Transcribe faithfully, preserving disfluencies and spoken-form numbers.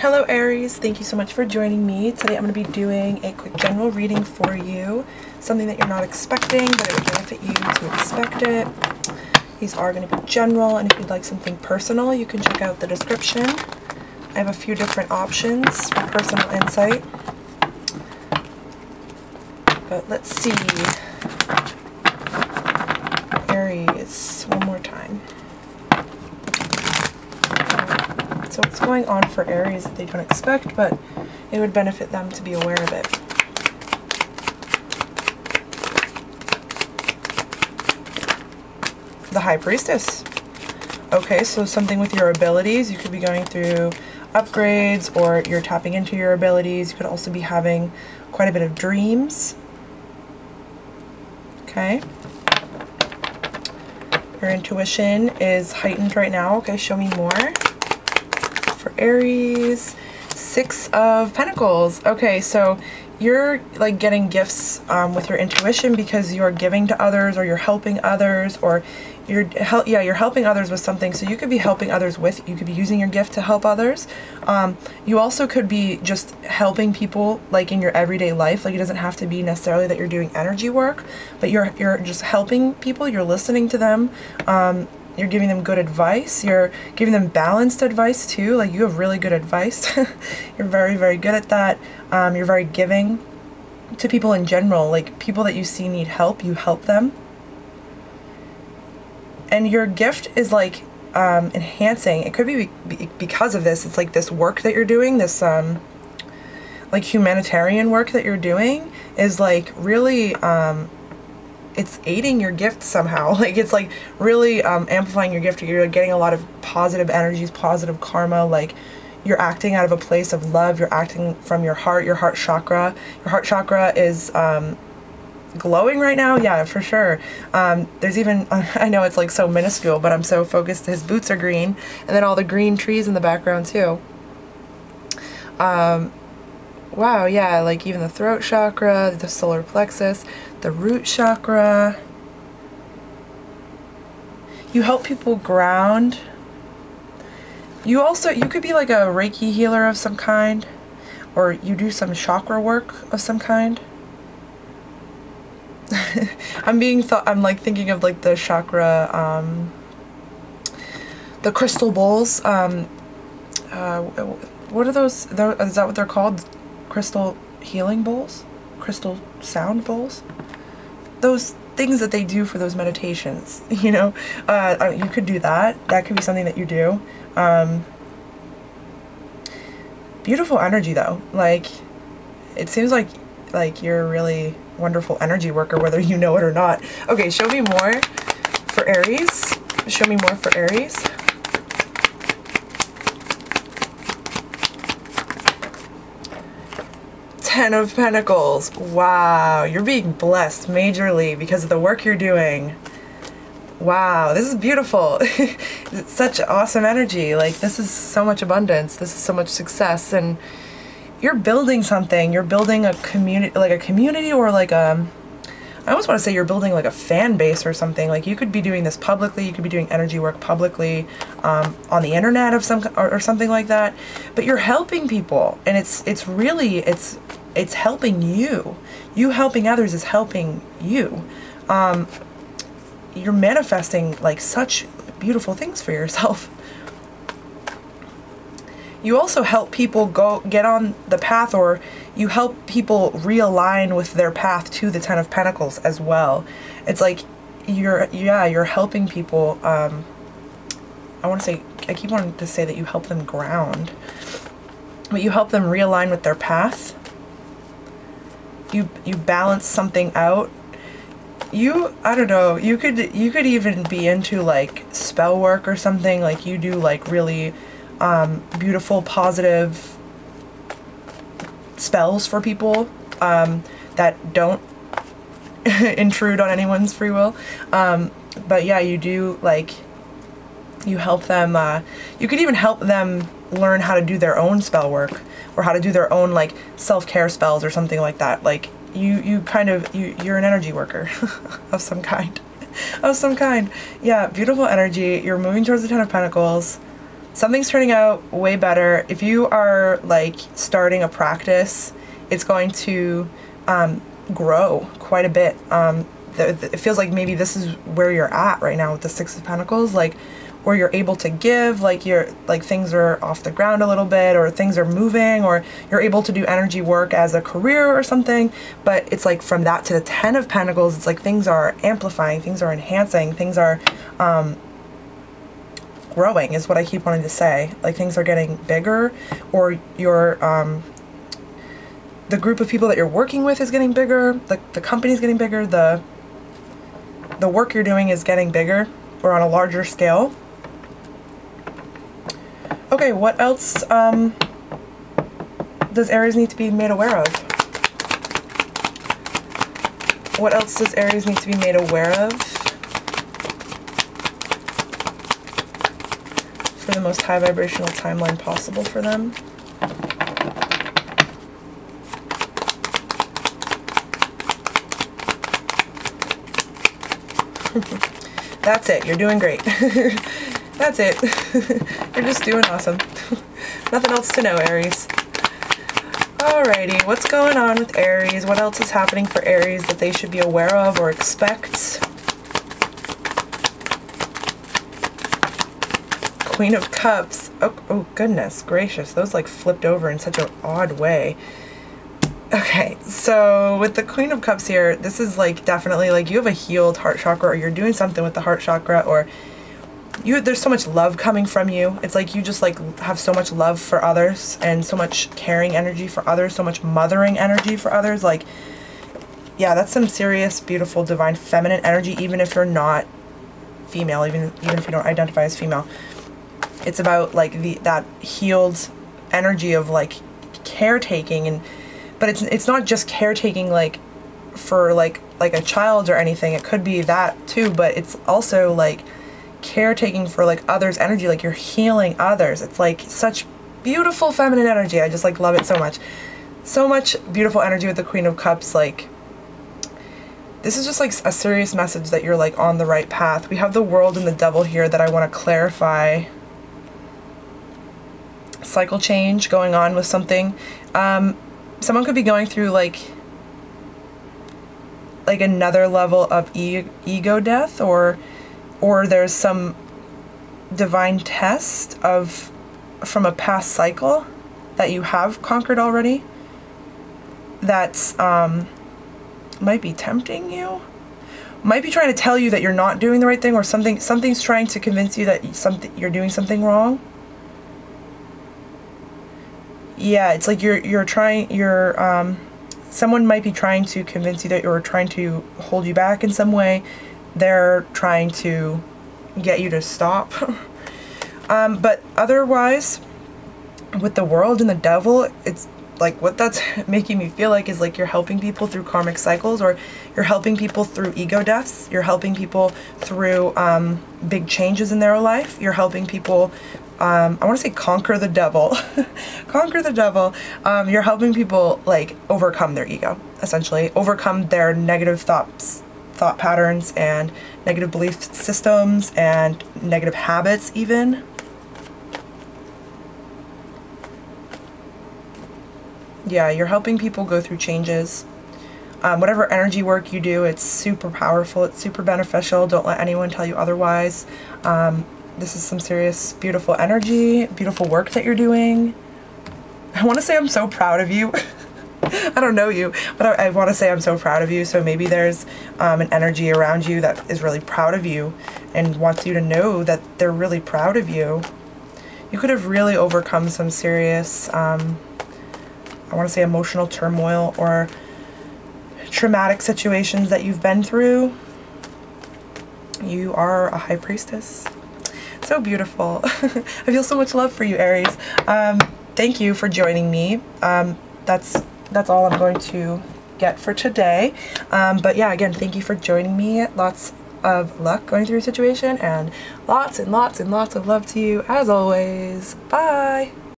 Hello Aries, thank you so much for joining me. Today I'm going to be doing a quick general reading for you. Something that you're not expecting, but it would benefit you to expect it. These are going to be general, and if you'd like something personal, you can check out the description. I have a few different options for personal insight. But let's see. Aries, one more time. So what's going on for Aries that they don't expect, but it would benefit them to be aware of it. The High Priestess. Okay, so something with your abilities. You could be going through upgrades, or you're tapping into your abilities. You could also be having quite a bit of dreams. Okay. Your intuition is heightened right now. Okay, show me more. For Aries, Six of Pentacles. Okay, so you're like getting gifts um, with your intuition, because you're giving to others, or you're helping others, or you're help yeah you're helping others with something. So you could be helping others with, you could be using your gift to help others. Um, you also could be just helping people like in your everyday life. Like, it doesn't have to be necessarily that you're doing energy work, but you're you're just helping people. You're listening to them. Um, You're giving them good advice. You're giving them balanced advice too. Like, you have really good advice. You're very, very good at that. Um, you're very giving to people in general. Like, people that you see need help, you help them. And your gift is like um, enhancing. It could be because of this. It's like this work that you're doing, this um, like humanitarian work that you're doing is like really... Um, it's aiding your gift somehow. Like, it's like really um, amplifying your gift. You're getting a lot of positive energies, positive karma. Like, you're acting out of a place of love. You're acting from your heart, your heart chakra. Your heart chakra is um, glowing right now. Yeah, for sure. Um, there's even, I know it's like so minuscule, but I'm so focused. His boots are green, and then all the green trees in the background too. Um, Wow, yeah, like even the throat chakra, the solar plexus, the root chakra. You help people ground. You also, you could be like a Reiki healer of some kind, or you do some chakra work of some kind. I'm being thought, I'm like thinking of like the chakra, um, the crystal bowls. Um, uh, what are those? Is that what they're called? Crystal healing bowls, crystal sound bowls, those things that they do for those meditations, you know. Uh, you could do that. That could be something that you do. Um, beautiful energy though. Like, it seems like like you're a really wonderful energy worker, whether you know it or not. Okay, show me more for Aries. Show me more for Aries. Ten of Pentacles. Wow, you're being blessed majorly because of the work you're doing. Wow, this is beautiful. It's such awesome energy. Like, this is so much abundance. This is so much success, and you're building something. You're building a community, like a community, or like a, I almost want to say you're building like a fan base or something. Like, you could be doing this publicly. You could be doing energy work publicly um, on the internet of some or, or something like that. But you're helping people, and it's it's really it's. It's helping you. You helping others is helping you. Um, you're manifesting like such beautiful things for yourself. You also help people go get on the path, or you help people realign with their path to the Ten of Pentacles as well. It's like you're, yeah, you're helping people. Um, I want to say, I keep wanting to say that you help them ground, but you help them realign with their path. You, you balance something out. You, I don't know, you could you could even be into like spell work or something. Like, you do like really um, beautiful positive spells for people um, that don't intrude on anyone's free will. Um, but yeah, you do like, you help them, uh, you could even help them learn how to do their own spell work, or how to do their own like self-care spells or something like that. Like, you you kind of you you're an energy worker of some kind of some kind. Yeah, beautiful energy. You're moving towards the Ten of Pentacles. something's turning out way better. If you are like starting a practice, it's going to um, grow quite a bit. Um, the, the, it feels like maybe this is where you're at right now with the Six of Pentacles, like where you're able to give, like you're like things are off the ground a little bit, or things are moving, or you're able to do energy work as a career or something. But it's like from that to the Ten of Pentacles, it's like things are amplifying, things are enhancing, things are um, growing is what I keep wanting to say. Like things are getting bigger, or your um, the group of people that you're working with is getting bigger, the, the company's getting bigger, the the work you're doing is getting bigger or on a larger scale. Okay, what else um, does Aries need to be made aware of? What else does Aries need to be made aware of for the most high vibrational timeline possible for them? That's it. You're doing great. That's it. You're just doing awesome. Nothing else to know, Aries. Alrighty, what's going on with Aries? What else is happening for Aries that they should be aware of or expect? Queen of Cups. Oh, oh goodness gracious. Those like flipped over in such an odd way. Okay, so with the Queen of Cups here, this is like definitely like you have a healed heart chakra, or you're doing something with the heart chakra, or you there's so much love coming from you. It's like you just like have so much love for others and so much caring energy for others, so much mothering energy for others. Like, yeah, that's some serious, beautiful, divine, feminine energy, even if you're not female, even even if you don't identify as female. It's about like the that healed energy of like caretaking and But it's, it's not just caretaking like for like like a child or anything. It could be that too, but it's also like caretaking for like others' energy, like you're healing others. It's like such beautiful feminine energy. I just like love it so much. So much beautiful energy with the Queen of Cups. Like this is just like a serious message that you're like on the right path. We have the World and the Devil here that I want to clarify. Cycle change going on with something. Um, Someone could be going through like like another level of e ego death, or or there's some divine test of from a past cycle that you have conquered already that's um, might be tempting you, might be trying to tell you that you're not doing the right thing, or something something's trying to convince you that something you're doing something wrong. Yeah, it's like you're you're trying you're um someone might be trying to convince you that you're trying to hold you back in some way. They're trying to get you to stop. um but otherwise with the World and the Devil, it's like what that's making me feel like is like you're helping people through karmic cycles, or you're helping people through ego deaths, you're helping people through um big changes in their life, you're helping people Um, I want to say conquer the devil, conquer the devil. Um, you're helping people like overcome their ego, essentially overcome their negative thoughts, thought patterns and negative belief systems and negative habits even. Yeah, you're helping people go through changes. Um, whatever energy work you do, it's super powerful. It's super beneficial. Don't let anyone tell you otherwise. Um, This is some serious, beautiful energy, beautiful work that you're doing. I want to say I'm so proud of you. I don't know you, but I, I want to say I'm so proud of you. So maybe there's um, an energy around you that is really proud of you and wants you to know that they're really proud of you. You could have really overcome some serious, um, I want to say emotional turmoil or traumatic situations that you've been through. You are a High Priestess. So beautiful. I feel so much love for you, Aries. Um, thank you for joining me. Um, that's that's all I'm going to get for today. Um, but yeah, again, thank you for joining me. Lots of luck going through your situation, and lots and lots and lots of love to you as always. Bye.